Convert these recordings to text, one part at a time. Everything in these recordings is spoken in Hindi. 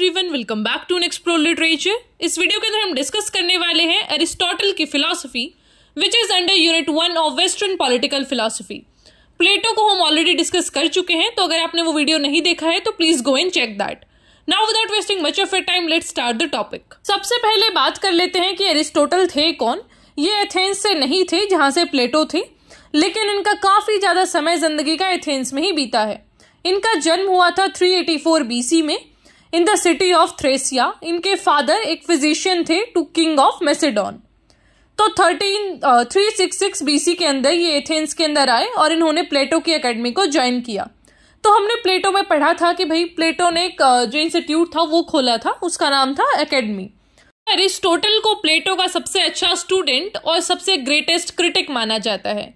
Everyone, welcome back to an explore literature. इस वीडियो के अंदर हम डिस्कस करने वाले हैं अरिस्टोटल की philosophy which is under unit 1 of western political philosophy. Plato को हम ऑलरेडी डिस्कस कर चुके हैं, तो अगर आपने वो वीडियो नहीं देखा है तो please go and check that. Now without wasting much of your time, let's start the topic. सबसे पहले बात कर लेते हैं कि अरिस्टोटल थे कौन। ये एथेंस से नहीं थे जहाँ से प्लेटो थे, लेकिन इनका काफी ज्यादा समय जिंदगी का एथेंस में ही बीता है। इनका जन्म हुआ था 384 बीसी में in the city of Thracia. इनके फादर एक फिजिशियन थे टू किंग ऑफ मैसेडोन। तो 366 बीसी के अंदर ये एथेंस के अंदर आए और इन्होंने प्लेटो की एकेडमी को ज्वाइन किया। तो हमने प्लेटो में पढ़ा था कि भाई प्लेटो ने एक जो इंस्टीट्यूट था वो खोला था, उसका नाम था एकेडमी। अरिस्टोटल को प्लेटो का सबसे अच्छा स्टूडेंट और सबसे ग्रेटेस्ट क्रिटिक माना जाता है।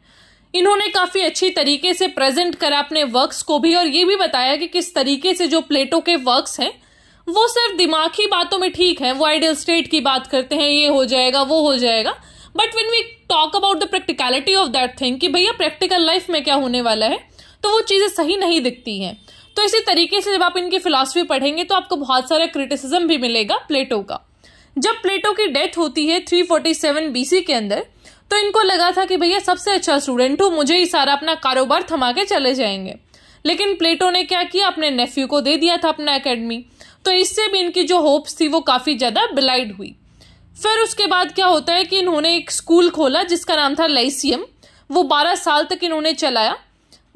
इन्होंने काफी अच्छी तरीके से प्रेजेंट करा अपने वर्क्स को भी, और ये भी बताया कि किस तरीके से जो प्लेटो के वर्क्स हैं वो सिर्फ दिमाग ही बातों में ठीक है। वो आइडियल स्टेट की बात करते हैं, ये हो जाएगा वो हो जाएगा, but when we talk about the practicality of that thing कि भैया प्रैक्टिकल लाइफ में क्या होने वाला है, तो वो चीजें सही नहीं दिखती हैं। तो इसी तरीके से जब आप इनकी फिलॉसफी पढ़ेंगे तो आपको बहुत सारा क्रिटिसिज्म भी मिलेगा प्लेटो का। जब प्लेटो की डेथ होती है 347 बीसी के अंदर, तो इनको लगा था कि भैया सबसे अच्छा स्टूडेंट हूँ, मुझे ही सारा अपना कारोबार थमा के चले जाएंगे। लेकिन प्लेटो ने क्या किया, अपने नेफ्यू को दे दिया था अपना एकेडमी। तो इससे भी इनकी जो होप्स थी वो काफ़ी ज़्यादा बिलाइड हुई। फिर उसके बाद क्या होता है कि इन्होंने एक स्कूल खोला जिसका नाम था लाइसियम। वो 12 साल तक इन्होंने चलाया।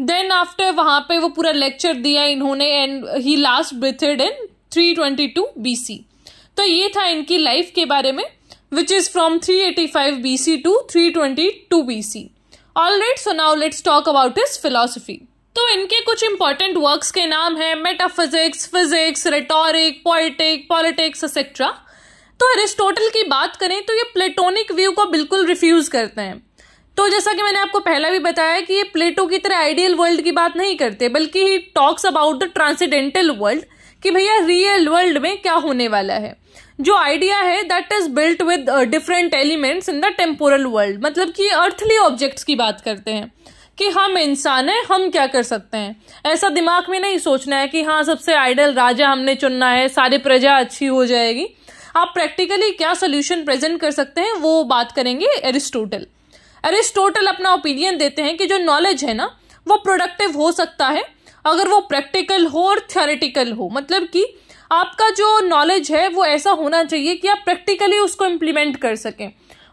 देन आफ्टर वहाँ पर वो पूरा लेक्चर दिया इन्होंने, and he last breathed in 322 BC. तो ये था इनकी लाइफ के बारे में which is from 385 BC to 322 BC. Alright, so now let's talk about his philosophy. तो इनके कुछ important works के नाम हैं metaphysics, physics, rhetoric, poetic, politics, etc. तो अरिस्टोटल की बात करें तो ये प्लेटोनिक व्यू को बिल्कुल रिफ्यूज करते हैं। तो जैसा कि मैंने आपको पहला भी बताया कि ये प्लेटो की तरह आइडियल वर्ल्ड की बात नहीं करते, बल्कि he talks about the transcendental world कि भैया रियल वर्ल्ड में क्या होने वाला है। जो आइडिया है that is built with different elements in the temporal world, मतलब कि अर्थली ऑब्जेक्ट्स की बात करते हैं कि हम इंसान हैं, हम क्या कर सकते हैं। ऐसा दिमाग में नहीं सोचना है कि हाँ सबसे आइडल राजा हमने चुनना है, सारी प्रजा अच्छी हो जाएगी। आप प्रैक्टिकली क्या सोल्यूशन प्रेजेंट कर सकते हैं वो बात करेंगे अरिस्टोटल। अरिस्टोटल अपना ओपिनियन देते हैं कि जो नॉलेज है ना वो प्रोडक्टिव हो सकता है अगर वो प्रैक्टिकल हो और थियोरेटिकल हो। मतलब कि आपका जो नॉलेज है वो ऐसा होना चाहिए कि आप प्रैक्टिकली उसको इम्प्लीमेंट कर सकें।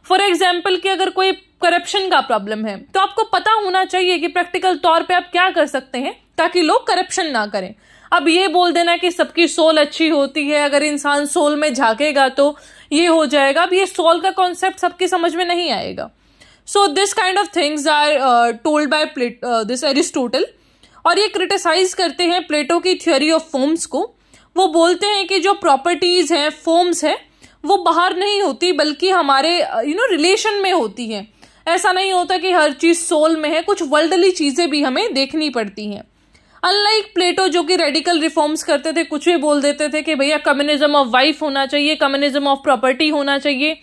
फॉर एग्जाम्पल कि अगर कोई करप्शन का प्रॉब्लम है तो आपको पता होना चाहिए कि प्रैक्टिकल तौर पे आप क्या कर सकते हैं ताकि लोग करप्शन ना करें। अब ये बोल देना कि सबकी सोल अच्छी होती है, अगर इंसान सोल में झांकेगा तो ये हो जाएगा, अब ये सोल का कॉन्सेप्ट सबकी समझ में नहीं आएगा। So this kind of things are told by this Aristotle. और ये क्रिटिसाइज करते हैं प्लेटो की थ्योरी ऑफ फॉर्म्स को। वो बोलते हैं कि जो प्रॉपर्टीज हैं, फॉर्म्स हैं, वो बाहर नहीं होती बल्कि हमारे रिलेशन में होती हैं। ऐसा नहीं होता कि हर चीज़ सोल में है, कुछ वर्ल्डली चीज़ें भी हमें देखनी पड़ती हैं। अनलाइक प्लेटो जो कि रेडिकल रिफॉर्म्स करते थे, कुछ भी बोल देते थे कि भैया कम्युनिज्म ऑफ वाइफ होना चाहिए, कम्युनिज्म ऑफ प्रॉपर्टी होना चाहिए,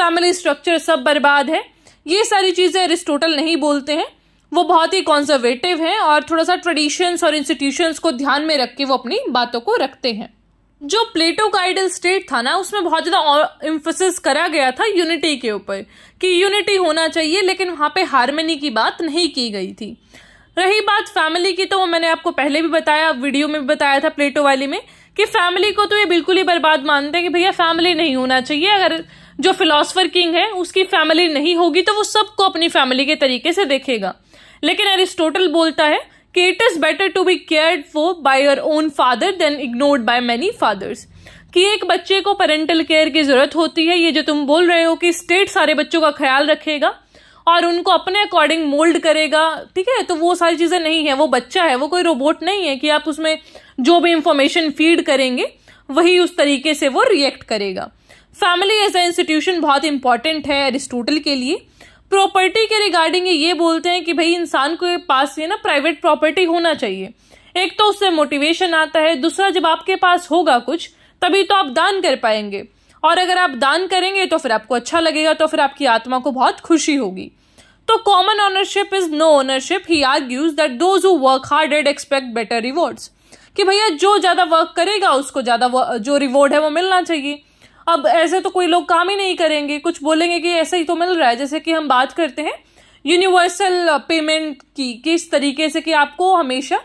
फैमिली स्ट्रक्चर सब बर्बाद है। ये सारी चीज़ें अरिस्टोटल नहीं बोलते हैं। वो बहुत ही कॉन्जर्वेटिव हैं और थोड़ा सा ट्रेडिशंस और इंस्टीट्यूशंस को ध्यान में रख के वो अपनी बातों को रखते हैं। जो प्लेटो का आइडियल स्टेट था ना उसमें बहुत ज़्यादा एम्फसिस करा गया था यूनिटी के ऊपर कि यूनिटी होना चाहिए, लेकिन वहाँ पे हार्मनी की बात नहीं की गई थी। रही बात फैमिली की, तो वो मैंने आपको पहले भी बताया, वीडियो में भी बताया था प्लेटो वाली में, कि फैमिली को तो ये बिल्कुल ही बर्बाद मानते हैं कि भैया फैमिली नहीं होना चाहिए। अगर जो फिलॉसफर किंग है उसकी फैमिली नहीं होगी तो वो सबको अपनी फैमिली के तरीके से देखेगा। लेकिन अरिस्टोटल बोलता है कि it is better to be cared for by your own father than ignored by many fathers, कि एक बच्चे को पेरेंटल केयर की जरूरत होती है। ये जो तुम बोल रहे हो कि स्टेट सारे बच्चों का ख्याल रखेगा और उनको अपने अकॉर्डिंग मोल्ड करेगा, ठीक है, तो वो सारी चीजें नहीं है। वो बच्चा है, वो कोई रोबोट नहीं है कि आप उसमें जो भी इंफॉर्मेशन फीड करेंगे वही उस तरीके से वो रिएक्ट करेगा। फैमिली एज ए इंस्टीट्यूशन बहुत इंपॉर्टेंट है अरिस्टोटल के लिए। प्रॉपर्टी के रिगार्डिंग ये बोलते हैं कि भाई इंसान के पास ये ना प्राइवेट प्रॉपर्टी होना चाहिए। एक तो उससे मोटिवेशन आता है, दूसरा जब आपके पास होगा कुछ तभी तो आप दान कर पाएंगे, और अगर आप दान करेंगे तो फिर आपको अच्छा लगेगा, तो फिर आपकी आत्मा को बहुत खुशी होगी। तो common ownership is no ownership. He argues that those who work hard and expect better rewards, कि भैया जो ज़्यादा वर्क करेगा उसको ज़्यादा जो रिवॉर्ड है वो मिलना चाहिए। अब ऐसे तो कोई लोग काम ही नहीं करेंगे, कुछ बोलेंगे कि ऐसे ही तो मिल रहा है। जैसे कि हम बात करते हैं यूनिवर्सल पेमेंट की, किस तरीके से कि आपको हमेशा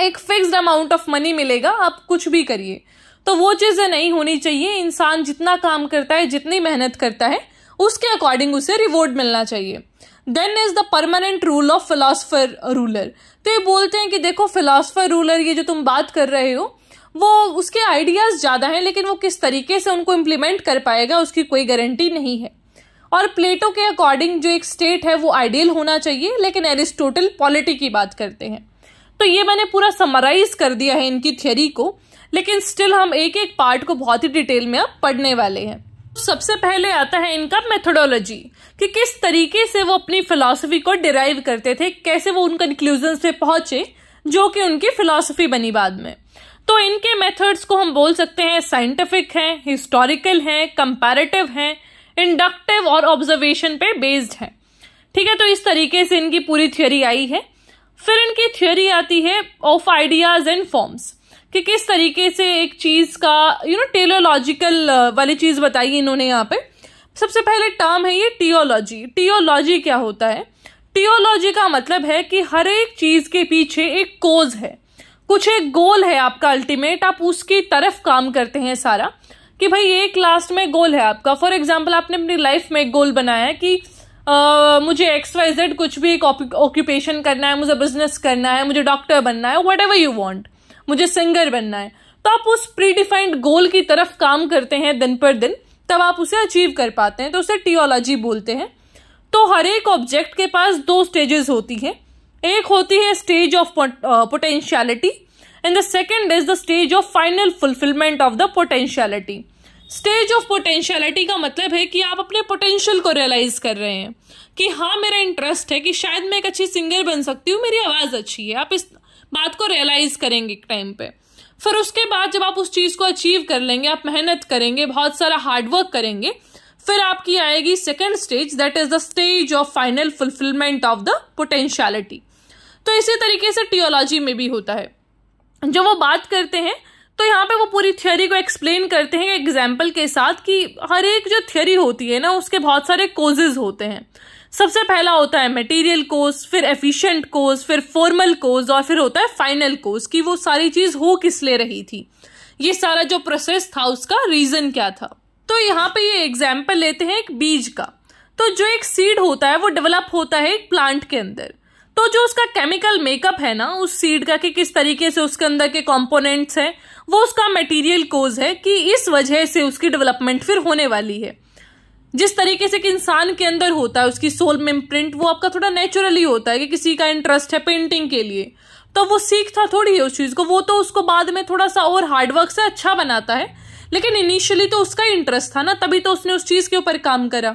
एक फिक्स्ड अमाउंट ऑफ मनी मिलेगा, आप कुछ भी करिए। तो वो चीज़ें नहीं होनी चाहिए। इंसान जितना काम करता है, जितनी मेहनत करता है, उसके अकॉर्डिंग उसे रिवॉर्ड मिलना चाहिए। Then is the permanent rule of philosopher ruler. तो ये बोलते हैं कि देखो फिलॉसफर रूलर ये जो तुम बात कर रहे हो वो उसके आइडियाज़ ज़्यादा हैं, लेकिन वो किस तरीके से उनको इम्प्लीमेंट कर पाएगा उसकी कोई गारंटी नहीं है। और प्लेटो के अकॉर्डिंग जो एक स्टेट है वो आइडियल होना चाहिए, लेकिन एरिस्टोटल पॉलिटी की बात करते हैं। तो ये मैंने पूरा समराइज कर दिया है इनकी थियोरी को, लेकिन स्टिल हम एक एक पार्ट को बहुत ही डिटेल में अब पढ़ने वाले हैं। सबसे पहले आता है इनका मेथोडोलॉजी कि किस तरीके से वो अपनी फिलॉसफी को डिराइव करते थे, कैसे वो उन कंक्लूजन पे पहुंचे जो कि उनकी फिलॉसफी बनी बाद में। तो इनके मेथड्स को हम बोल सकते हैं साइंटिफिक हैं, हिस्टोरिकल हैं, कंपैरेटिव हैं, इंडक्टिव और ऑब्जर्वेशन पे बेस्ड हैं। ठीक है, तो इस तरीके से इनकी पूरी थ्योरी आई है। फिर इनकी थ्योरी आती है ऑफ आइडियाज एंड फॉर्म्स कि किस तरीके से एक चीज का टेलियोलॉजिकल वाली चीज बताई इन्होंने। यहाँ पे सबसे पहले टर्म है ये टियोलॉजी। टियोलॉजी क्या होता है? टियोलॉजी का मतलब है कि हर एक चीज के पीछे एक कोज है, कुछ एक गोल है आपका अल्टीमेट, आप उसकी तरफ काम करते हैं सारा कि भाई एक लास्ट में गोल है आपका। फॉर एग्जाम्पल आपने अपनी लाइफ में एक गोल बनाया है कि मुझे XYZ कुछ भी एक ऑक्यूपेशन करना है, मुझे बिजनेस करना है, मुझे डॉक्टर बनना है, वट एवर यू वॉन्ट, मुझे सिंगर बनना है। तो आप उस प्री डिफाइंड गोल की तरफ काम करते हैं दिन पर दिन, तब आप उसे अचीव कर पाते हैं, तो उसे टियोलॉजी बोलते हैं। तो हर एक ऑब्जेक्ट के पास दो स्टेजेस होती हैं। एक होती है stage of potentiality and the second is the stage of final fulfilment of the potentiality. Stage of potentiality का मतलब है कि आप अपने पोटेंशियल को रियलाइज कर रहे हैं कि हाँ मेरा इंटरेस्ट है कि शायद मैं एक अच्छी सिंगर बन सकती हूँ, मेरी आवाज़ अच्छी है, आप इस बात को रियलाइज करेंगे एक टाइम पे। फिर उसके बाद जब आप उस चीज़ को अचीव कर लेंगे, आप मेहनत करेंगे, बहुत सारा हार्डवर्क करेंगे, फिर आपकी आएगी second stage, that is the stage of final fulfilment of the potentiality. तो इसी तरीके से टियोलॉजी में भी होता है जो वो बात करते हैं। तो यहाँ पे वो पूरी थ्योरी को एक्सप्लेन करते हैं एग्जाम्पल के साथ कि हर एक जो थ्योरी होती है ना उसके बहुत सारे कोजेज होते हैं। सबसे पहला होता है मटेरियल कोज, फिर एफिशिएंट कोज, फिर फॉर्मल कोज और फिर होता है फाइनल कोज कि वो सारी चीज हो किस ले रही थी, ये सारा जो प्रोसेस था उसका रीजन क्या था। तो यहाँ पे ये एग्जाम्पल लेते हैं एक बीज का। तो जो एक सीड होता है वो डेवलप होता है एक प्लांट के अंदर, तो जो उसका केमिकल मेकअप है ना उस सीड का कि किस तरीके से उसके अंदर के कॉम्पोनेंट्स हैं, वो उसका मटेरियल कोज है कि इस वजह से उसकी डेवलपमेंट फिर होने वाली है। जिस तरीके से कि इंसान के अंदर होता है उसकी सोल में इम्प्रिंट, वो आपका थोड़ा नेचुरली होता है कि किसी का इंटरेस्ट है पेंटिंग के लिए तो वो सीखता थोड़ी है उस चीज़ को, वो तो उसको बाद में थोड़ा सा और हार्डवर्क से अच्छा बनाता है, लेकिन इनिशियली तो उसका इंटरेस्ट था ना, तभी तो उसने उस चीज़ के ऊपर काम करा।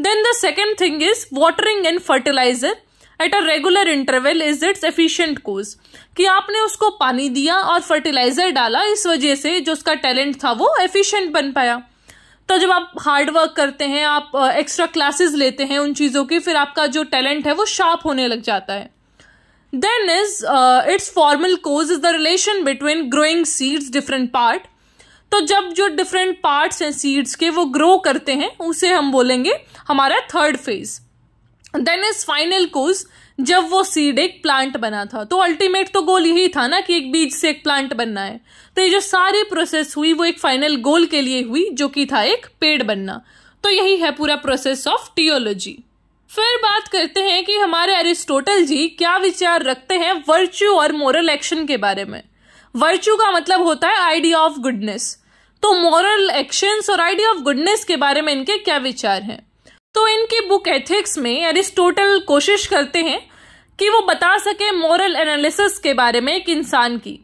Then the second thing is watering and fertiliser at a regular interval is its efficient cause कि आपने उसको पानी दिया और फर्टिलाइजर डाला, इस वजह से जो उसका टैलेंट था वो एफिशिएंट बन पाया। तो जब आप हार्ड वर्क करते हैं, आप एक्स्ट्रा क्लासेस लेते हैं उन चीज़ों की, फिर आपका जो टैलेंट है वो शार्प होने लग जाता है। Then is its formal cause is the relation between growing seeds different part. तो जब जो डिफरेंट पार्ट्स हैं सीड्स के वो ग्रो करते हैं उसे हम बोलेंगे हमारा third phase. Then is final cause जब वो सीड एक प्लांट बना था, तो अल्टीमेट तो गोल यही था ना कि एक बीज से एक प्लांट बनना है। तो ये जो सारी प्रोसेस हुई वो एक फाइनल गोल के लिए हुई जो कि था एक पेड़ बनना। तो यही है पूरा प्रोसेस ऑफ टियोलॉजी। फिर बात करते हैं कि हमारे एरिस्टोटल जी क्या विचार रखते हैं वर्च्यू और मॉरल एक्शन के बारे में। वर्च्यू का मतलब होता है आइडिया ऑफ गुडनेस, तो मॉरल एक्शंस और आइडिया ऑफ गुडनेस के बारे में इनके क्या विचार हैं। तो इनकी बुक एथिक्स में एरिस्टोटल कोशिश करते हैं कि वो बता सके मॉरल एनालिसिस के बारे में एक इंसान की।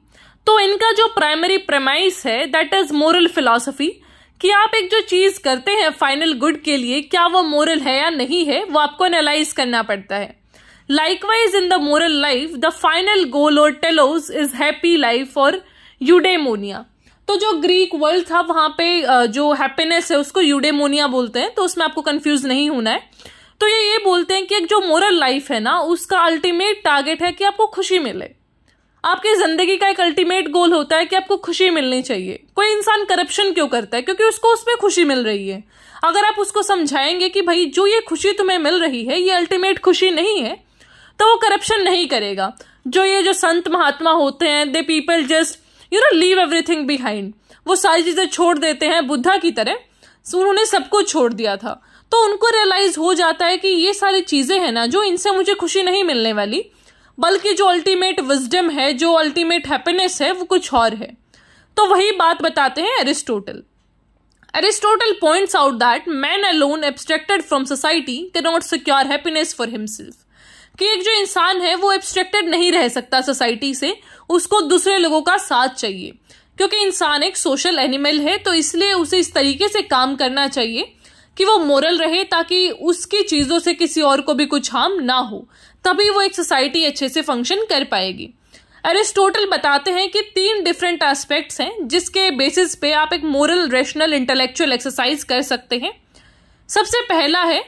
तो इनका जो प्राइमरी प्रेमाइस है दैट इज मॉरल फिलॉसफी कि आप एक जो चीज करते हैं फाइनल गुड के लिए क्या वो मॉरल है या नहीं है वो आपको एनालाइज करना पड़ता है। Likewise in the moral life the final goal और टेलोस इज हैप्पी लाइफ और यूडेमोनिया। तो जो ग्रीक वर्ल्ड था वहां पे जो हैप्पीनेस है उसको यूडेमोनिया बोलते हैं, तो उसमें आपको कंफ्यूज नहीं होना है। तो ये बोलते हैं कि एक जो मोरल लाइफ है ना उसका अल्टीमेट टारगेट है कि आपको खुशी मिले, आपकी जिंदगी का एक अल्टीमेट गोल होता है कि आपको खुशी मिलनी चाहिए। कोई इंसान करप्शन क्यों करता है? क्योंकि उसको उसमें खुशी मिल रही है। अगर आप उसको समझाएंगे कि भाई जो ये खुशी तुम्हें मिल रही है ये अल्टीमेट खुशी नहीं है, तो वो करप्शन नहीं करेगा। जो संत महात्मा होते हैं, they people just leave everything behind, वो सारी चीजें छोड़ देते हैं। बुद्धा की तरह उन्होंने सबको छोड़ दिया था, तो उनको रियलाइज हो जाता है कि ये सारी चीजें हैं ना जो इनसे मुझे खुशी नहीं मिलने वाली, बल्कि जो अल्टीमेट विजडम है, जो अल्टीमेट हैप्पीनेस है वो कुछ और है। तो वही बात बताते हैं Aristotle. Aristotle points out that man alone abstracted from society can not secure happiness for himself, कि एक जो इंसान है वो एब्स्ट्रैक्टेड नहीं रह सकता सोसाइटी से, उसको दूसरे लोगों का साथ चाहिए। क्योंकि इंसान एक सोशल एनिमल है, तो इसलिए उसे इस तरीके से काम करना चाहिए कि वो मोरल रहे, ताकि उसकी चीजों से किसी और को भी कुछ हार्म ना हो, तभी वो एक सोसाइटी अच्छे से फंक्शन कर पाएगी। एरिस्टोटल बताते हैं कि 3 डिफरेंट एस्पेक्ट्स हैं जिसके बेसिस पे आप एक मोरल रैशनल इंटेलेक्चुअल एक्सरसाइज कर सकते हैं। सबसे पहला है,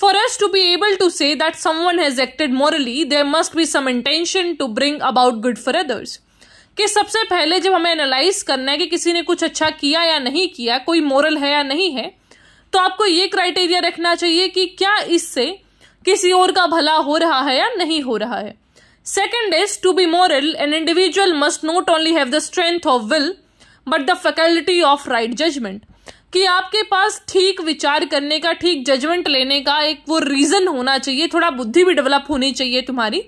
for us to be able to say that someone has acted morally there must be some intention to bring about good for others, कि सबसे पहले जब हमें एनालाइज करना है कि किसी ने कुछ अच्छा किया या नहीं किया, कोई मोरल है या नहीं है, तो आपको ये क्राइटेरिया रखना चाहिए कि क्या इससे किसी और का भला हो रहा है या नहीं हो रहा है। Second is to be moral an individual must not only have the strength of will but the faculty of right judgement, कि आपके पास ठीक विचार करने का, ठीक जजमेंट लेने का एक वो रीजन होना चाहिए, थोड़ा बुद्धि भी डेवलप होनी चाहिए तुम्हारी,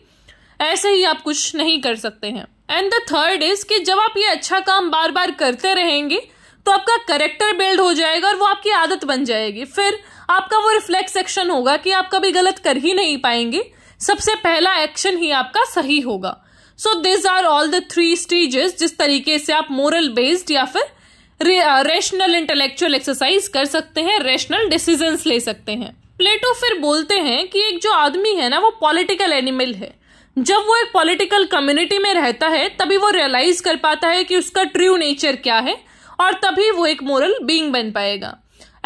ऐसे ही आप कुछ नहीं कर सकते हैं। एंड द थर्ड इज कि जब आप ये अच्छा काम बार बार करते रहेंगे तो आपका कैरेक्टर बिल्ड हो जाएगा और वो आपकी आदत बन जाएगी, फिर आपका वो रिफ्लेक्स एक्शन होगा कि आप कभी गलत कर ही नहीं पाएंगे, सबसे पहला एक्शन ही आपका सही होगा। So this are all the 3 stages जिस तरीके से आप मोरल बेस्ड या फिर रेशनल इंटेलेक्चुअल एक्सरसाइज कर सकते हैं, रेशनल डिसीजंस ले सकते हैं। प्लेटो फिर बोलते हैं कि एक जो आदमी है ना वो पॉलिटिकल एनिमल है, जब वो एक पॉलिटिकल कम्युनिटी में रहता है तभी वो रियलाइज कर पाता है कि उसका ट्रू नेचर क्या है, और तभी वो एक मोरल बीइंग बन पाएगा।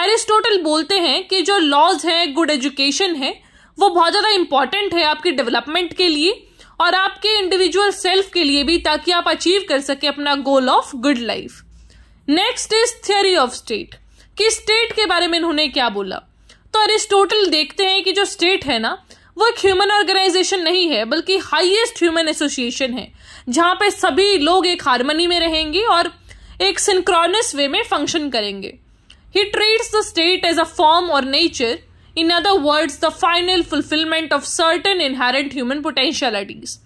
एरिस्टोटल बोलते हैं कि जो लॉज हैं, गुड एजुकेशन है, वो बहुत ज़्यादा इम्पॉर्टेंट है आपकी डेवलपमेंट के लिए और आपके इंडिविजुअल सेल्फ के लिए भी, ताकि आप अचीव कर सके अपना goal of good life. Next is theory of state, कि स्टेट के बारे में इन्होंने क्या बोला। तो एरिस्टोटल देखते हैं कि जो स्टेट है ना वो एक ह्यूमन ऑर्गेनाइजेशन नहीं है, बल्कि हाईएस्ट ह्यूमन एसोसिएशन है, जहां पे सभी लोग एक हार्मनी में रहेंगे और एक सिंक्रोनस वे में फंक्शन करेंगे। He treats the state as a form और nature, in other words the final fulfilment of certain inherent human potentialities.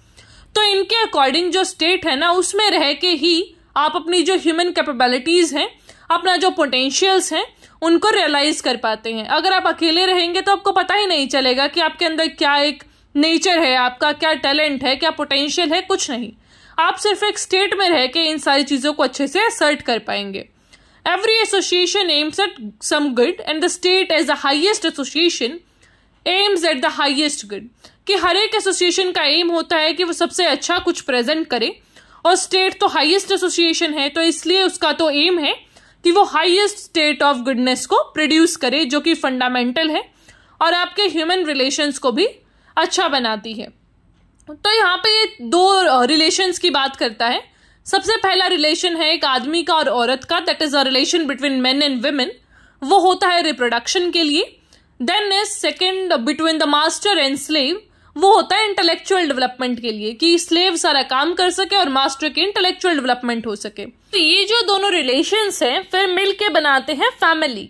तो इनके अकॉर्डिंग जो स्टेट है ना उसमें रह के ही आप अपनी जो ह्यूमन कैपेबिलिटीज हैं, अपना जो पोटेंशियल्स हैं, उनको रियलाइज कर पाते हैं। अगर आप अकेले रहेंगे तो आपको पता ही नहीं चलेगा कि आपके अंदर क्या एक नेचर है, आपका क्या टैलेंट है, क्या पोटेंशियल है, कुछ नहीं। आप सिर्फ एक स्टेट में रह के इन सारी चीज़ों को अच्छे से असर्ट कर पाएंगे। Every association aims at some good and the state as the highest association aims at the highest good, कि हर एक एसोसिएशन का एम होता है कि वो सबसे अच्छा कुछ प्रेजेंट करे, और स्टेट तो हाईएस्ट एसोसिएशन है, तो इसलिए उसका तो एम है कि वो हाईएस्ट स्टेट ऑफ गुडनेस को प्रोड्यूस करे, जो कि फंडामेंटल है और आपके ह्यूमन रिलेशंस को भी अच्छा बनाती है। तो यहाँ पे ये 2 रिलेशंस की बात करता है। सबसे पहला रिलेशन है एक आदमी का और औरत का, that is a relation between men and women, वो होता है रिप्रोडक्शन के लिए। Then is second between the master and slave, वो होता है इंटेलेक्चुअल डेवलपमेंट के लिए, कि स्लेव सारा काम कर सके और मास्टर की इंटेलेक्चुअल डेवलपमेंट हो सके। तो ये जो दोनों रिलेशंस हैं फिर मिलके बनाते हैं फैमिली,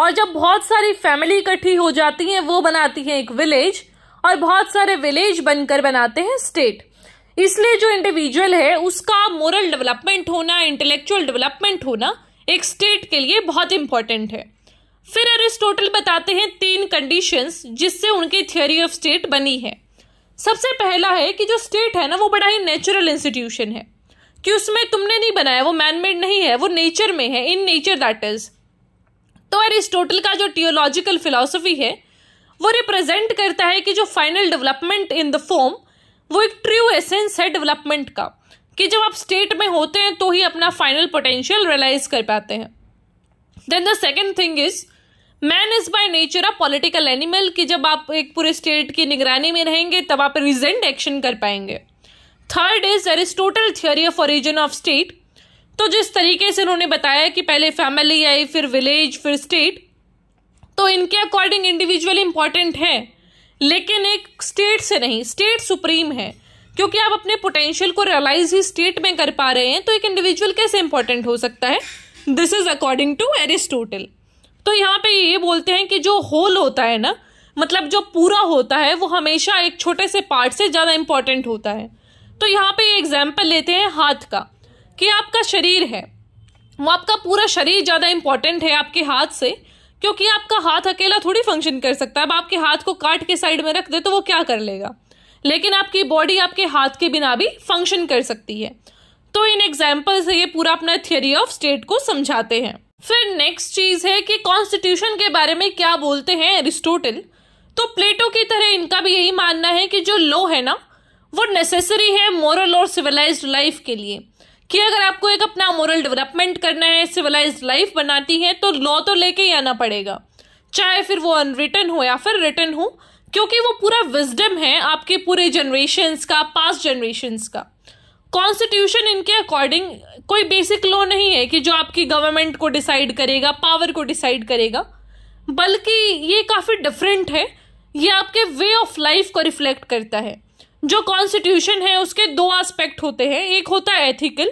और जब बहुत सारी फैमिली इकट्ठी हो जाती हैं वो बनाती हैं एक विलेज, और बहुत सारे विलेज बनकर बनाते हैं स्टेट। इसलिए जो इंडिविजुअल है उसका मोरल डेवलपमेंट होना, इंटेलेक्चुअल डेवलपमेंट होना एक स्टेट के लिए बहुत इंपॉर्टेंट है। फिर एरिस्टोटल बताते हैं 3 कंडीशंस जिससे उनकी थियोरी ऑफ स्टेट बनी है। सबसे पहला है कि जो स्टेट है ना वो बड़ा ही नेचुरल इंस्टीट्यूशन है, कि उसमें तुमने नहीं बनाया, वो मैनमेड नहीं है, वो नेचर में है, इन नेचर दैट इज। तो एरिस्टोटल का जो थियोलॉजिकल फिलॉसफी है वो रिप्रेजेंट करता है कि जो final development in the form, वो एक ट्रू एसेंस है डेवलपमेंट का, कि जब आप स्टेट में होते हैं तो ही अपना फाइनल पोटेंशियल रियलाइज कर पाते हैं। Then the second thing is man is by nature a political animal, कि जब आप एक पूरे स्टेट की निगरानी में रहेंगे तब आप रिजेंट एक्शन कर पाएंगे। Third is Aristotle theory of origin of state. तो जिस तरीके से उन्होंने बताया कि पहले फैमिली आई, फिर विलेज, फिर स्टेट, तो इनके अकॉर्डिंग इंडिविजुअल इंपॉर्टेंट है लेकिन एक स्टेट से नहीं, स्टेट सुप्रीम है क्योंकि आप अपने पोटेंशियल को रियलाइज ही स्टेट में कर पा रहे हैं तो एक इंडिविजुअल कैसे इंपॉर्टेंट हो सकता है। This is according to Aristotle. तो यहाँ पे ये बोलते हैं कि जो होल होता है ना, मतलब जो पूरा होता है वो हमेशा एक छोटे से पार्ट से ज़्यादा इंपॉर्टेंट होता है। तो यहाँ पे ये एग्जाम्पल लेते हैं हाथ का कि आपका शरीर है, वो आपका पूरा शरीर ज़्यादा इंपॉर्टेंट है आपके हाथ से क्योंकि आपका हाथ अकेला थोड़ी फंक्शन कर सकता है। अब आपके हाथ को काट के साइड में रख दे तो वो क्या कर लेगा, लेकिन आपकी बॉडी आपके हाथ के बिना भी फंक्शन कर सकती है। तो इन एग्जाम्पल से ये पूरा अपना थियोरी ऑफ स्टेट को समझाते हैं। फिर नेक्स्ट चीज़ है कि कॉन्स्टिट्यूशन के बारे में क्या बोलते हैं एरिस्टोटल। तो प्लेटो की तरह इनका भी यही मानना है कि जो लॉ है ना वो नेसेसरी है मॉरल और सिविलाइज्ड लाइफ के लिए, कि अगर आपको एक अपना मॉरल डेवलपमेंट करना है, सिविलाइज्ड लाइफ बनाती है तो लॉ तो लेके ही आना पड़ेगा, चाहे फिर वो अनरिटन हो या फिर रिटन हो, क्योंकि वो पूरा विजडम है आपके पूरे जनरेशन्स का, पास्ट जनरेशन्स का। कॉन्स्टिट्यूशन इनके अकॉर्डिंग कोई बेसिक लॉ नहीं है कि जो आपकी गवर्नमेंट को डिसाइड करेगा, पावर को डिसाइड करेगा, बल्कि ये काफ़ी डिफरेंट है, ये आपके वे ऑफ लाइफ को रिफ्लेक्ट करता है। जो कॉन्स्टिट्यूशन है उसके दो एस्पेक्ट होते हैं, एक होता है ethical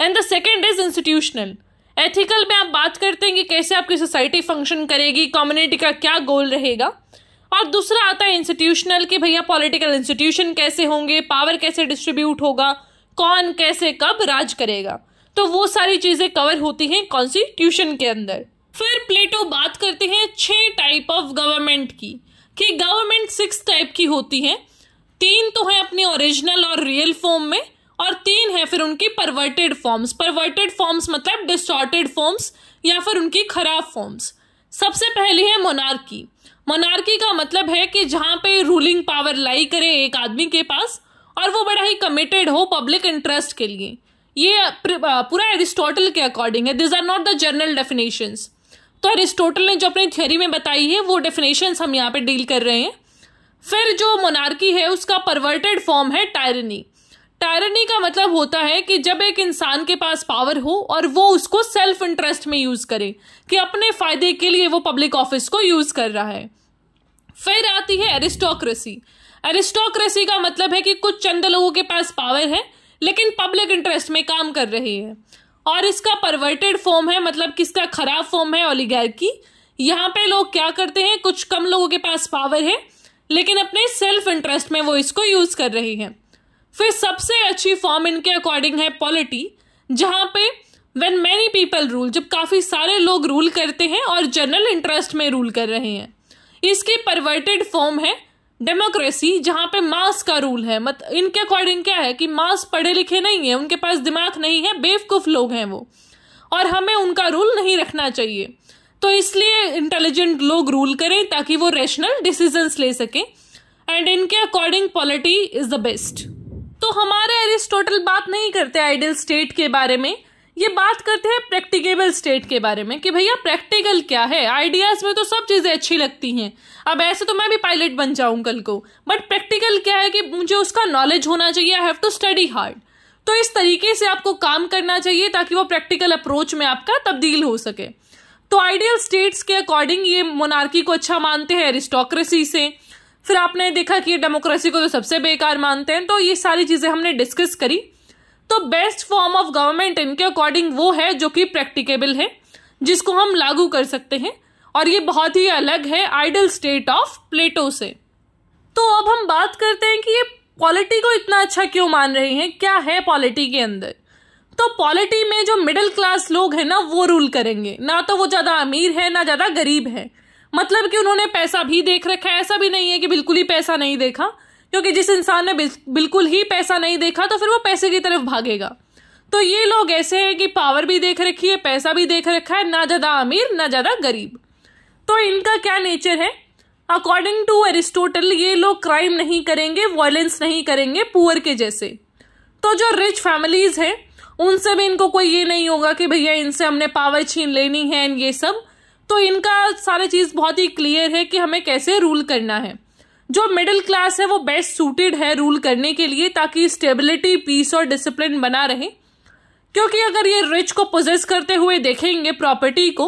and the second is institutional. Ethical में आप बात करते हैं कि कैसे आपकी सोसाइटी फंक्शन करेगी, कम्युनिटी का क्या गोल रहेगा, और दूसरा आता है इंस्टीट्यूशनल कि भैया पॉलिटिकल इंस्टीट्यूशन कैसे होंगे, पावर कैसे डिस्ट्रीब्यूट होगा, कौन कैसे कब राज करेगा। तो वो सारी चीज़ें कवर होती हैं कॉन्स्टिट्यूशन के अंदर। फिर प्लेटो बात करते हैं 6 टाइप ऑफ गवर्नमेंट की, कि गवर्नमेंट 6 टाइप की होती हैं। 3 तो हैं अपने ओरिजिनल और रियल फॉर्म में, और 3 हैं फिर उनकी परवर्टेड फॉर्म्स। परवर्टेड फॉर्म्स मतलब डिस्टॉर्टेड फॉर्म्स या फिर उनकी खराब फॉर्म्स। सबसे पहली है मोनार्की। मोनार्की का मतलब है कि जहाँ पे रूलिंग पावर लाई करे एक आदमी के पास और वो बड़ा ही कमिटेड हो पब्लिक इंटरेस्ट के लिए। ये पूरा एरिस्टोटल के अकॉर्डिंग है, these are not the general definitions. तो एरिस्टोटल ने जो अपनी थ्योरी में बताई है वो डेफिनेशंस हम यहाँ पे डील कर रहे हैं। फिर जो मोनार्की है उसका परवर्टेड फॉर्म है टायरनी। टायरनी का मतलब होता है कि जब एक इंसान के पास पावर हो और वो उसको सेल्फ इंटरेस्ट में यूज़ करे, कि अपने फायदे के लिए वो पब्लिक ऑफिस को यूज़ कर रहा है। फिर आती है एरिस्टोक्रेसी। एरिस्टोक्रेसी का मतलब है कि कुछ चंद लोगों के पास पावर है लेकिन पब्लिक इंटरेस्ट में काम कर रहे हैं, और इसका परवर्टेड फॉर्म है, मतलब किसका खराब फॉर्म है, ओलिगार्की। यहाँ पे लोग क्या करते हैं, कुछ कम लोगों के पास पावर है लेकिन अपने सेल्फ इंटरेस्ट में वो इसको यूज़ कर रहे हैं। फिर सबसे अच्छी फॉर्म इनके अकॉर्डिंग है पॉलिटी, जहाँ पे व्हेन मैनी पीपल रूल, जब काफ़ी सारे लोग रूल करते हैं और जनरल इंटरेस्ट में रूल कर रहे हैं। इसकी परवर्टेड फॉर्म है डेमोक्रेसी, जहाँ पे मास का रूल है। इनके अकॉर्डिंग क्या है कि मास पढ़े लिखे नहीं है, उनके पास दिमाग नहीं है, बेवकूफ़ लोग हैं वो, और हमें उनका रूल नहीं रखना चाहिए। तो इसलिए इंटेलिजेंट लोग रूल करें ताकि वो रैशनल डिसीजंस ले सकें, एंड इनके according polity is the best. तो हमारे एरिस्टोटल बात नहीं करते आइडियल स्टेट के बारे में, ये बात करते हैं प्रैक्टिकेबल स्टेट के बारे में कि भैया प्रैक्टिकल क्या है। आइडियाज़ में तो सब चीज़ें अच्छी लगती हैं, अब ऐसे तो मैं भी पायलट बन जाऊँ कल को, बट प्रैक्टिकल क्या है कि मुझे उसका नॉलेज होना चाहिए, I have to study hard. तो इस तरीके से आपको काम करना चाहिए ताकि वो प्रैक्टिकल अप्रोच में आपका तब्दील हो सके। तो आइडियल स्टेट्स के अकॉर्डिंग ये मोनार्की को अच्छा मानते हैं एरिस्टोक्रेसी से, फिर आपने देखा कि ये डेमोक्रेसी को तो सबसे बेकार मानते हैं। तो ये सारी चीज़ें हमने डिस्कस करी। तो बेस्ट फॉर्म ऑफ गवर्नमेंट इनके अकॉर्डिंग वो है जो कि प्रैक्टिकेबल है, जिसको हम लागू कर सकते हैं, और ये बहुत ही अलग है आइडल स्टेट ऑफ प्लेटो से। तो अब हम बात करते हैं कि ये पॉलिटी को इतना अच्छा क्यों मान रहे हैं, क्या है पॉलिटी के अंदर। तो पॉलिटी में जो मिडिल क्लास लोग हैं ना वो रूल करेंगे, ना तो वो ज़्यादा अमीर है ना ज़्यादा गरीब है, मतलब कि उन्होंने पैसा भी देख रखा है, ऐसा भी नहीं है कि बिल्कुल ही पैसा नहीं देखा, क्योंकि जिस इंसान ने बिल्कुल ही पैसा नहीं देखा तो फिर वो पैसे की तरफ भागेगा। तो ये लोग ऐसे हैं कि पावर भी देख रखी है, पैसा भी देख रखा है, ना ज़्यादा अमीर ना ज़्यादा गरीब। तो इनका क्या नेचर है, अकॉर्डिंग टू एरिस्टोटल ये लोग क्राइम नहीं करेंगे, वायलेंस नहीं करेंगे पुअर के जैसे। तो जो रिच फैमिलीज़ हैं उनसे भी इनको कोई ये नहीं होगा कि भैया इनसे हमने पावर छीन लेनी है ये सब। तो इनका सारी चीज़ बहुत ही क्लियर है कि हमें कैसे रूल करना है। जो मिडिल क्लास है वो बेस्ट सूटेड है रूल करने के लिए, ताकि स्टेबिलिटी, पीस और डिसिप्लिन बना रहे। क्योंकि अगर ये रिच को पोजेस करते हुए देखेंगे प्रॉपर्टी को,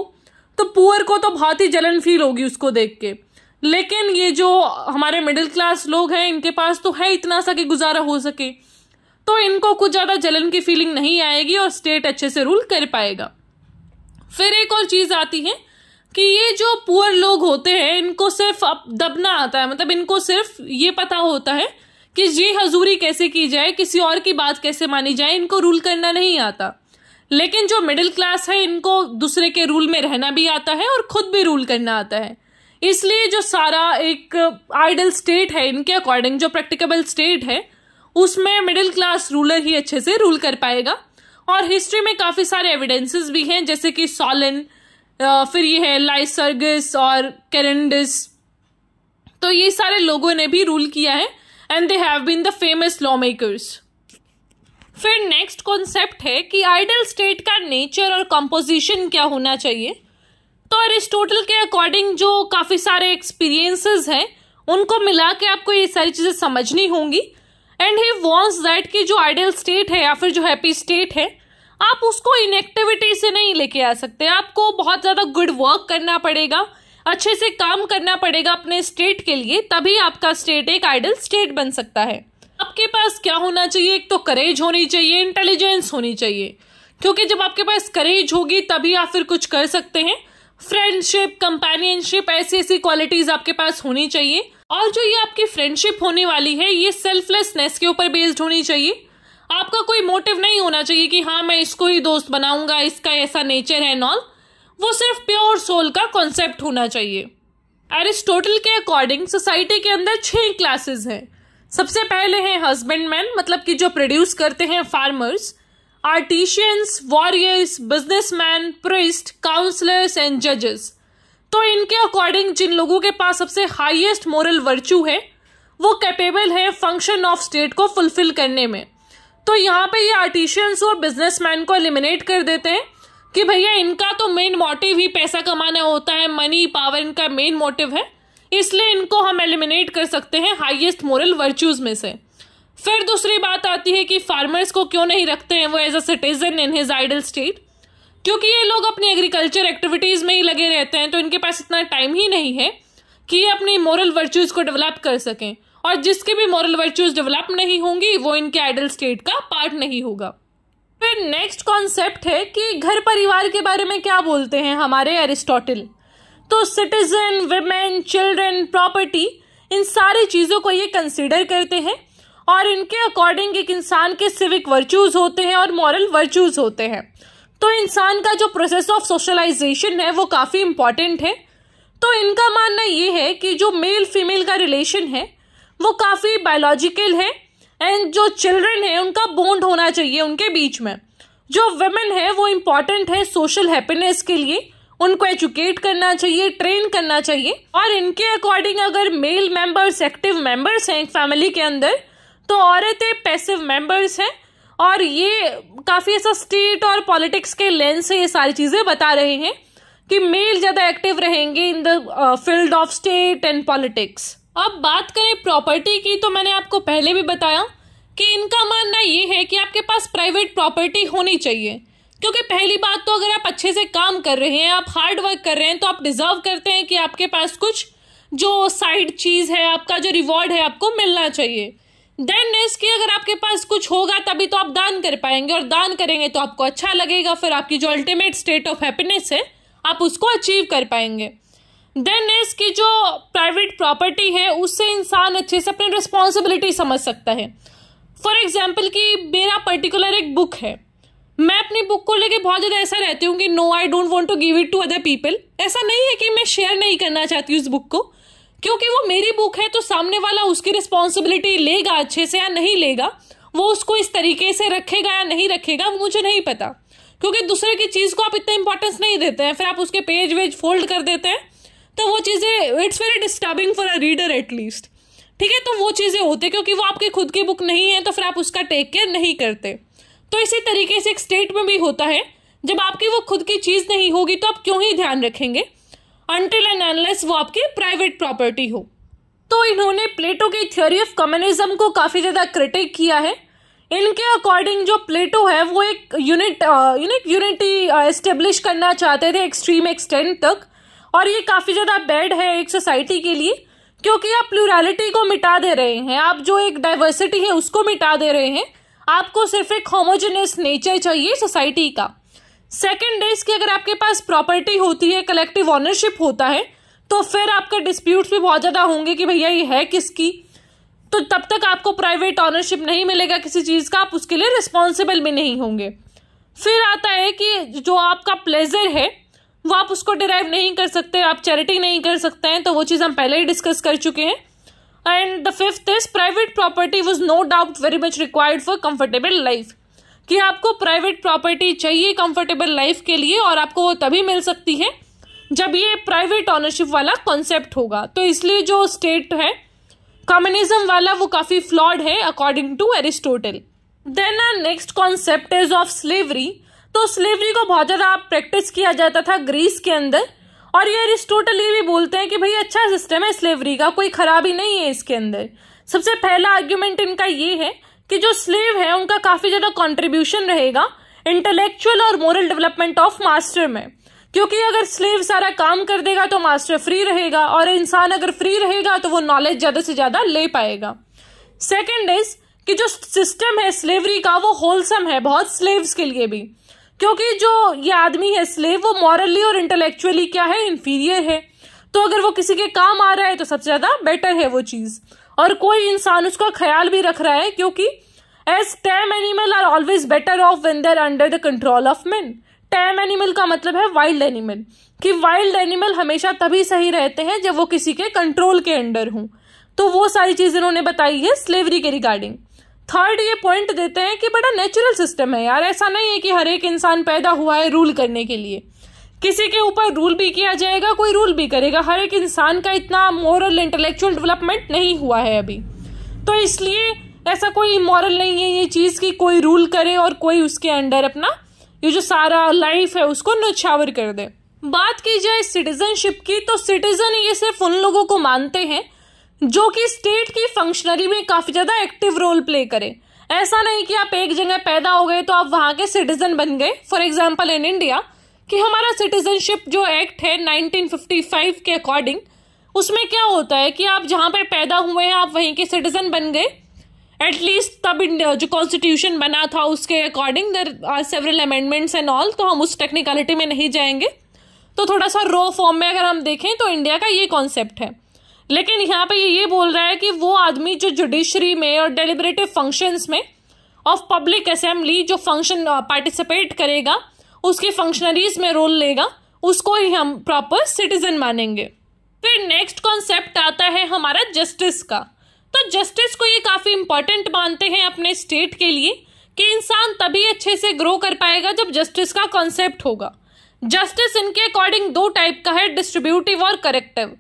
तो पुअर को तो बहुत ही जलन फील होगी उसको देख के। लेकिन ये जो हमारे मिडिल क्लास लोग हैं, इनके पास तो है इतना सा कि गुजारा हो सके, तो इनको कुछ ज़्यादा जलन की फीलिंग नहीं आएगी और स्टेट अच्छे से रूल कर पाएगा। फिर एक और चीज़ आती है कि ये जो पुअर लोग होते हैं, इनको सिर्फ दबना आता है। मतलब इनको सिर्फ ये पता होता है कि ये हजूरी कैसे की जाए, किसी और की बात कैसे मानी जाए, इनको रूल करना नहीं आता। लेकिन जो मिडिल क्लास है, इनको दूसरे के रूल में रहना भी आता है और खुद भी रूल करना आता है। इसलिए जो सारा एक आइडल स्टेट है, इनके अकॉर्डिंग जो प्रैक्टिकेबल स्टेट है, उसमें मिडिल क्लास रूलर ही अच्छे से रूल कर पाएगा। और हिस्ट्री में काफ़ी सारे एविडेंसेस भी हैं, जैसे कि सॉलन, फिर ये है लाइसर्गस और कैरेंडिस। तो ये सारे लोगों ने भी रूल किया है and they have been the famous law makers. फिर नेक्स्ट कॉन्सेप्ट है कि आइडल स्टेट का नेचर और कंपोजिशन क्या होना चाहिए। तो अरिस्टोटल के अकॉर्डिंग जो काफ़ी सारे एक्सपीरियंसेस हैं, उनको मिला के आपको ये सारी चीज़ें समझनी होंगी। एंड ही वांट्स दैट कि जो आइडल स्टेट है या फिर जो हैप्पी स्टेट है, आप उसको इनएक्टिविटी से नहीं लेके आ सकते। आपको बहुत ज़्यादा गुड वर्क करना पड़ेगा, अच्छे से काम करना पड़ेगा अपने स्टेट के लिए, तभी आपका स्टेट एक आइडल स्टेट बन सकता है। आपके पास क्या होना चाहिए? एक तो करेज होनी चाहिए, इंटेलिजेंस होनी चाहिए, क्योंकि जब आपके पास करेज होगी तभी आप फिर कुछ कर सकते हैं। फ्रेंडशिप, कंपेनियनशिप, ऐसी ऐसी क्वालिटीज आपके पास होनी चाहिए। और जो ये आपकी फ्रेंडशिप होने वाली है, ये सेल्फलेसनेस के ऊपर बेस्ड होनी चाहिए। आपका कोई मोटिव नहीं होना चाहिए कि हाँ मैं इसको ही दोस्त बनाऊंगा, इसका ऐसा नेचर है नॉल। वो सिर्फ प्योर सोल का कॉन्सेप्ट होना चाहिए। एरिस्टोटल के अकॉर्डिंग सोसाइटी के अंदर 6 क्लासेस हैं। सबसे पहले हैं हस्बैंडमैन, मतलब कि जो प्रोड्यूस करते हैं, farmers, artisans, warriors, businessman, priest, counsellors and जजेस। तो इनके अकॉर्डिंग जिन लोगों के पास सबसे हाईएस्ट मोरल वर्च्यू है, वो कैपेबल है फंक्शन ऑफ स्टेट को फुलफिल करने में। तो यहाँ पे ये आर्टिशियंस और बिजनेसमैन को एलिमिनेट कर देते हैं कि भैया इनका तो मेन मोटिव ही पैसा कमाना होता है, मनी पावर इनका मेन मोटिव है, इसलिए इनको हम एलिमिनेट कर सकते हैं हाईएस्ट मोरल वर्च्यूज में से। फिर दूसरी बात आती है कि फार्मर्स को क्यों नहीं रखते हैं वो as a citizen in his ideal state, क्योंकि ये लोग अपनी एग्रीकल्चर एक्टिविटीज़ में ही लगे रहते हैं, तो इनके पास इतना टाइम ही नहीं है कि ये अपनी मोरल वर्च्यूज़ को डेवलप कर सकें। और जिसके भी मोरल वर्च्यूज़ डेवलप नहीं होंगी, वो इनके आइडल स्टेट का पार्ट नहीं होगा। फिर नेक्स्ट कॉन्सेप्ट है कि घर परिवार के बारे में क्या बोलते हैं हमारे एरिस्टोटल। तो सिटीजन, विमेन, चिल्ड्रन, प्रॉपर्टी, इन सारी चीज़ों को ये कंसीडर करते हैं। और इनके अकॉर्डिंग एक इंसान के सिविक वर्च्यूज़ होते हैं और मॉरल वर्च्यूज़ होते हैं। तो इंसान का जो प्रोसेस ऑफ सोशलाइजेशन है, वो काफ़ी इम्पॉर्टेंट है। तो इनका मानना ये है कि जो मेल फीमेल का रिलेशन है, वो काफ़ी बायोलॉजिकल है। एंड जो चिल्ड्रन है, उनका बॉन्ड होना चाहिए उनके बीच में। जो वुमेन है, वो इम्पॉर्टेंट है सोशल हैप्पीनेस के लिए, उनको एजुकेट करना चाहिए, ट्रेन करना चाहिए। और इनके अकॉर्डिंग अगर मेल मेंबर्स एक्टिव मेंबर्स हैं फैमिली के अंदर, तो औरतें पैसिव मेंबर्स हैं। और ये काफ़ी ऐसा स्टेट और पॉलिटिक्स के लेंस से ये सारी चीज़ें बता रहे हैं कि मेल ज़्यादा एक्टिव रहेंगे in the field of state and politics. अब बात करें प्रॉपर्टी की, तो मैंने आपको पहले भी बताया कि इनका मानना ये है कि आपके पास प्राइवेट प्रॉपर्टी होनी चाहिए, क्योंकि पहली बात तो अगर आप अच्छे से काम कर रहे हैं, आप हार्ड वर्क कर रहे हैं, तो आप डिजर्व करते हैं कि आपके पास कुछ जो साइड चीज़ है, आपका जो रिवॉर्ड है, आपको मिलना चाहिए। देन इस कि अगर आपके पास कुछ होगा तभी तो आप दान कर पाएंगे, और दान करेंगे तो आपको अच्छा लगेगा, फिर आपकी जो अल्टीमेट स्टेट ऑफ हैप्पीनेस है, आप उसको अचीव कर पाएंगे। देन इस कि जो प्राइवेट प्रॉपर्टी है, उससे इंसान अच्छे से अपनी रिस्पॉन्सिबिलिटी समझ सकता है। फॉर एग्जाम्पल कि मेरा पर्टिकुलर एक बुक है, मैं अपनी बुक को लेके बहुत ज़्यादा ऐसा रहती हूँ कि no I don't want to give it to other people. ऐसा नहीं है कि मैं शेयर नहीं करना चाहती उस बुक को, क्योंकि वो मेरी बुक है, तो सामने वाला उसकी रिस्पॉन्सिबिलिटी लेगा अच्छे से या नहीं लेगा, वो उसको इस तरीके से रखेगा या नहीं रखेगा, वो मुझे नहीं पता, क्योंकि दूसरे की चीज़ को आप इतना इंपॉर्टेंस नहीं देते हैं। फिर आप उसके पेज वेज फोल्ड कर देते हैं, तो वो चीज़ें it's very disturbing for a reader at least, ठीक है। तो वो चीज़ें होती है क्योंकि वो आपकी खुद की बुक नहीं है, तो फिर आप उसका टेक केयर नहीं करते। तो इसी तरीके से एक स्टेट में भी होता है, जब आपकी वो खुद की चीज़ नहीं होगी तो आप क्यों ही ध्यान रखेंगे, अनटिल एंड अनलेस वो आपकी प्राइवेट प्रॉपर्टी हो। तो इन्होंने प्लेटो की थ्योरी ऑफ कम्युनिज्म को काफ़ी ज़्यादा क्रिटिक किया है। इनके अकॉर्डिंग जो प्लेटो है वो एक यूनिटी एस्टेब्लिश करना चाहते थे एक्सट्रीम एक्सटेंट तक, और ये काफ़ी ज़्यादा बैड है एक सोसाइटी के लिए, क्योंकि आप प्लूरलिटी को मिटा दे रहे हैं, आप जो एक डाइवर्सिटी है उसको मिटा दे रहे हैं, आपको सिर्फ एक होमोजेनियस नेचर चाहिए सोसाइटी का। सेकेंड इज कि अगर आपके पास प्रॉपर्टी होती है, कलेक्टिव ऑनरशिप होता है, तो फिर आपके डिस्प्यूट्स भी बहुत ज़्यादा होंगे कि भैया ये है किसकी, तो तब तक आपको प्राइवेट ऑनरशिप नहीं मिलेगा किसी चीज़ का, आप उसके लिए रिस्पॉन्सिबल भी नहीं होंगे। फिर आता है कि जो आपका प्लेजर है वो आप उसको डिराइव नहीं कर सकते, आप चैरिटी नहीं कर सकते हैं, तो वो चीज़ हम पहले ही डिस्कस कर चुके हैं। And the fifth is private property was no doubt very much required for comfortable life, कि आपको प्राइवेट प्रॉपर्टी चाहिए कंफर्टेबल लाइफ के लिए, और आपको वो तभी मिल सकती है जब ये प्राइवेट ऑनरशिप वाला कॉन्सेप्ट होगा। तो इसलिए जो स्टेट है कम्युनिज्म वाला वो काफ़ी फ्लॉड है according to Aristotle. Then our next concept is of slavery. तो स्लेवरी को बहुत ज़्यादा प्रैक्टिस किया जाता था ग्रीस के अंदर, और ये एरिस्टोटल ये भी बोलते हैं कि भाई अच्छा सिस्टम है स्लेवरी का, कोई खराबी नहीं है इसके अंदर। सबसे पहला आर्ग्यूमेंट इनका ये है कि जो स्लेव है उनका काफ़ी ज़्यादा कंट्रीब्यूशन रहेगा इंटेलेक्चुअल और मोरल डेवलपमेंट ऑफ मास्टर में, क्योंकि अगर स्लेव सारा काम कर देगा तो मास्टर फ्री रहेगा, और इंसान अगर फ्री रहेगा तो वो नॉलेज ज़्यादा से ज़्यादा ले पाएगा। सेकेंड इज कि जो सिस्टम है स्लेवरी का वो होलसम है बहुत स्लेव्स के लिए भी, क्योंकि जो ये आदमी है स्लेव वो मॉरली और इंटेलेक्चुअली क्या है, इन्फीरियर है, तो अगर वो किसी के काम आ रहा है तो सबसे ज़्यादा बेटर है वो चीज़, और कोई इंसान उसका ख्याल भी रख रहा है, क्योंकि as tame animal are always better off when they are under the control of man. Tame animal का मतलब है वाइल्ड एनिमल, कि वाइल्ड एनिमल हमेशा तभी सही रहते हैं जब वो किसी के कंट्रोल के अंडर हों। तो वो सारी चीज़ इन्होंने बताई है स्लेवरी के रिगार्डिंग। थर्ड ये पॉइंट देते हैं कि बड़ा नेचुरल सिस्टम है यार, ऐसा नहीं है कि हर एक इंसान पैदा हुआ है रूल करने के लिए, किसी के ऊपर रूल भी किया जाएगा, कोई रूल भी करेगा, हर एक इंसान का इतना मोरल इंटेलेक्चुअल डेवलपमेंट नहीं हुआ है अभी, तो इसलिए ऐसा कोई इमोरल नहीं है ये चीज़ कि कोई रूल करे और कोई उसके अंडर अपना ये जो सारा लाइफ है उसको न्यौछावर कर दे। बात की जाए सिटीजनशिप की, तो सिटीजन ये सिर्फ उन लोगों को मानते हैं जो कि स्टेट की फंक्शनरी में काफ़ी ज़्यादा एक्टिव रोल प्ले करें। ऐसा नहीं कि आप एक जगह पैदा हो गए तो आप वहाँ के सिटीजन बन गए। फॉर एग्जाम्पल इन इंडिया कि हमारा सिटीजनशिप जो एक्ट है 1955 के अकॉर्डिंग, उसमें क्या होता है कि आप जहाँ पर पैदा हुए हैं आप वहीं के सिटीजन बन गए, एटलीस्ट तब इंडिया जो कॉन्स्टिट्यूशन बना था उसके according, there are several amendments and all, तो हम उस टेक्निकलिटी में नहीं जाएंगे। तो थोड़ा सा रॉ फॉर्म में अगर हम देखें तो इंडिया का ये कॉन्सेप्ट है, लेकिन यहाँ पर ये बोल रहा है कि वो आदमी जो जुडिशरी में और डेलिब्रेटिव फंक्शंस में ऑफ पब्लिक असेंबली जो फंक्शन पार्टिसिपेट करेगा, उसकी फंक्शनरीज में रोल लेगा, उसको ही हम प्रॉपर सिटीजन मानेंगे। फिर नेक्स्ट कॉन्सेप्ट आता है हमारा जस्टिस का। तो जस्टिस को ये काफ़ी इम्पॉर्टेंट मानते हैं अपने स्टेट के लिए कि इंसान तभी अच्छे से ग्रो कर पाएगा जब जस्टिस का कॉन्सेप्ट होगा। जस्टिस इनके अकॉर्डिंग दो टाइप का है, डिस्ट्रीब्यूटिव और करेक्टिव।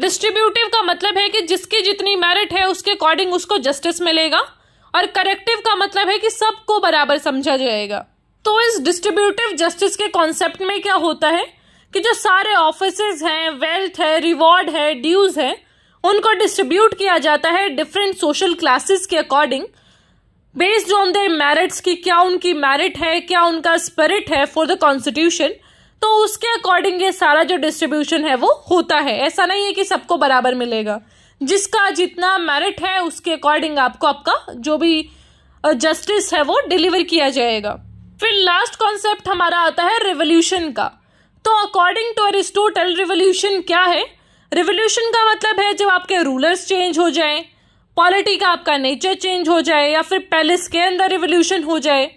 डिस्ट्रीब्यूटिव का मतलब है कि जिसकी जितनी मेरिट है उसके अकॉर्डिंग उसको जस्टिस मिलेगा, और करेक्टिव का मतलब है कि सबको बराबर समझा जाएगा। तो इस डिस्ट्रीब्यूटिव जस्टिस के कॉन्सेप्ट में क्या होता है कि जो सारे ऑफिसेज हैं, वेल्थ है, रिवॉर्ड है, ड्यूज है, उनको डिस्ट्रीब्यूट किया जाता है डिफरेंट सोशल क्लासेस के according based on their merits, कि क्या उनकी मेरिट है, क्या उनका स्पिरिट है फॉर द कॉन्स्टिट्यूशन, तो उसके अकॉर्डिंग ये सारा जो डिस्ट्रीब्यूशन है वो होता है। ऐसा नहीं है कि सबको बराबर मिलेगा, जिसका जितना मेरिट है उसके अकॉर्डिंग आपको आपका जो भी जस्टिस है वो डिलीवर किया जाएगा। फिर लास्ट कॉन्सेप्ट हमारा आता है रिवॉल्यूशन का। तो अकॉर्डिंग टू एरिस्टोटल रिवॉल्यूशन क्या है? रिवॉल्यूशन का मतलब है जब आपके रूलर्स चेंज हो जाएं, पॉलिटी का आपका नेचर चेंज हो जाए, या फिर पैलेस के अंदर रिवॉल्यूशन हो जाए,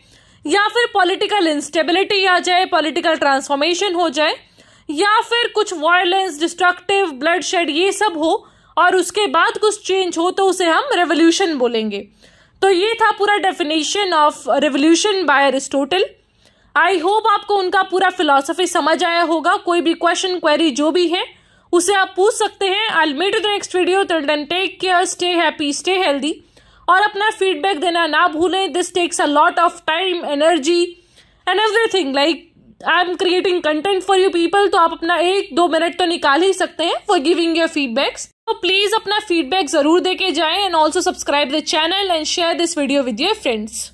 या फिर पॉलिटिकल इंस्टेबिलिटी आ जाए, पॉलिटिकल ट्रांसफॉर्मेशन हो जाए, या फिर कुछ वायलेंस, डिस्ट्रक्टिव, ब्लडशेड ये सब हो और उसके बाद कुछ चेंज हो, तो उसे हम रिवॉल्यूशन बोलेंगे। तो ये था पूरा definition of revolution by Aristotle. I hope आपको उनका पूरा फिलॉसफी समझ आया होगा। कोई भी क्वेश्चन, क्वेरी जो भी है उसे आप पूछ सकते हैं। I will meet you in the next video. Till then take care, stay happy, stay healthy, और अपना फीडबैक देना ना भूलें। This takes a lot of time, energy and everything. Like I am creating content for you people, तो आप अपना 1-2 मिनट तो निकाल ही सकते हैं फॉर गिविंग योर फीडबैक्स। तो प्लीज अपना फीडबैक जरूर देके जाएं and also subscribe the channel and share this video with your friends.